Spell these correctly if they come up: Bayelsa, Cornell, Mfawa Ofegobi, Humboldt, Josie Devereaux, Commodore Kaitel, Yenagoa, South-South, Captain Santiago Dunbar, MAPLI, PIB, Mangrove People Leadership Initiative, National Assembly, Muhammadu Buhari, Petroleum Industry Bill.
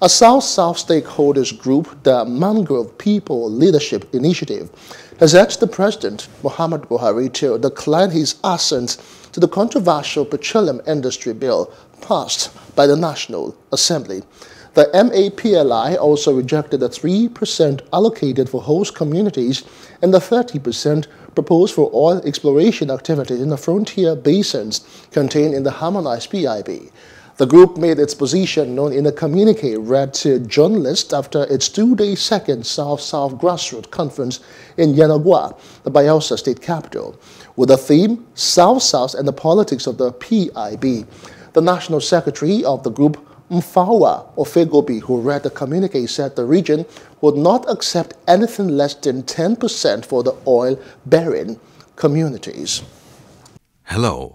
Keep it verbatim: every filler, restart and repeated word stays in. A South-South stakeholders group, the Mangrove People Leadership Initiative, has urged the President, Muhammadu Buhari, to decline his assent to the controversial Petroleum Industry Bill passed by the National Assembly. The M A P L I also rejected the three percent allocated for host communities and the thirty percent proposed for oil exploration activities in the frontier basins contained in the harmonized P I B. The group made its position known in a communique read to journalists after its two-day second South-South grassroots conference in Yenagoa, the Bayelsa state capital, with the theme South-South and the Politics of the P I B. The National Secretary of the group, Mfawa Ofegobi, who read the communique, said the region would not accept anything less than ten percent for the oil-bearing communities. Hello.